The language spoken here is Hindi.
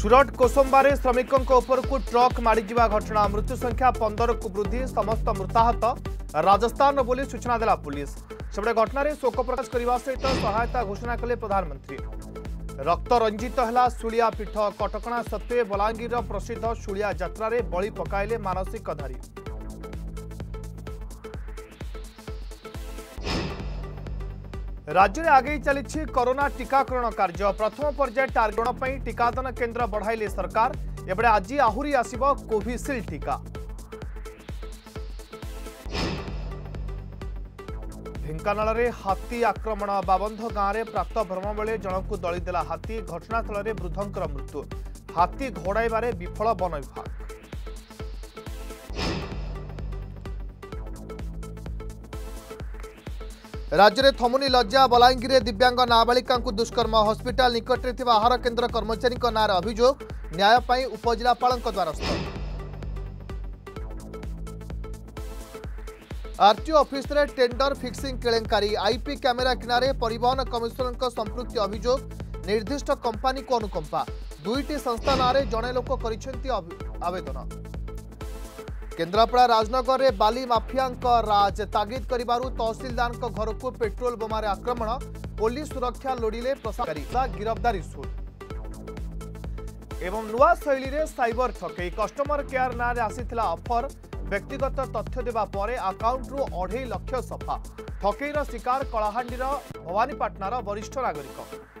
सुरट कोसंबारे श्रमिकों उपरकू ट्रक माड़ी जीवा घटना मृत्यु संख्या 15 को वृद्धि समस्त मृताहत राजस्थान बोली सूचना देला पुलिस सेपटे घटन शोक प्रकाश करने सहित सहायता घोषणा कले प्रधानमंत्री। रक्त रंजित है शूलिया पीठ कटकणा सत्वे बलांगीर प्रसिद्ध शूलिया यात्रा बलि पकाइले मानसिकधारी। राज्य में आगे चली कोरोना टीकाकरण कार्य प्रथम पर्याय टार्गेट टीकादान केन्द्र बढ़ाइले सरकार एबड़े आज आहुरी आसिबो कोविशील्ड टीका। ढेंकानाल रे हाथी आक्रमण बाबंध गाँव में प्रातः भ्रमण बेले जनक दलिदेला हाथी घटनास्थल में वृद्धंकर मृत्यु हाथी घोड़ाइबारे विफल वन विभाग। राज्य में थमुनी लज्जा बलांगीर दिव्यांग नाबालिका दुष्कर्म हॉस्पिटल निकट में आहार केन्द्र कर्मचारी नाँ अभियोग न्याय पाई उपजिलापाल द्वारस्थ। आरटीओ ऑफिस टेंडर फिक्सिंग केलेंकारी आईपी कैमेरा किनारे परिवहन कमिशनर संपृक्ति अभियोग निर्दिष्ट कंपानी को अनुकंपा दुईटी संस्था नाँ जड़े लोक आवेदन। केंद्रापड़ा राजनगर में बाली माफिया राज तागिद करिबारु तहसीलदार घर को पेट्रोल बोमारे आक्रमण पुलिस सुरक्षा लोड़िले प्रशासन गिरफ्तारी सुर एवं नुआ शैली रे साइबर ठकई कस्टमर केयर ना रे आसीथिला ऑफर व्यक्तिगत तथ्य देवा परे अकाउंट रु 2.5 लाख सफा ठकईर शिकार कलाहांडीर भवानीपाटणार वरिष्ठ नागरिक।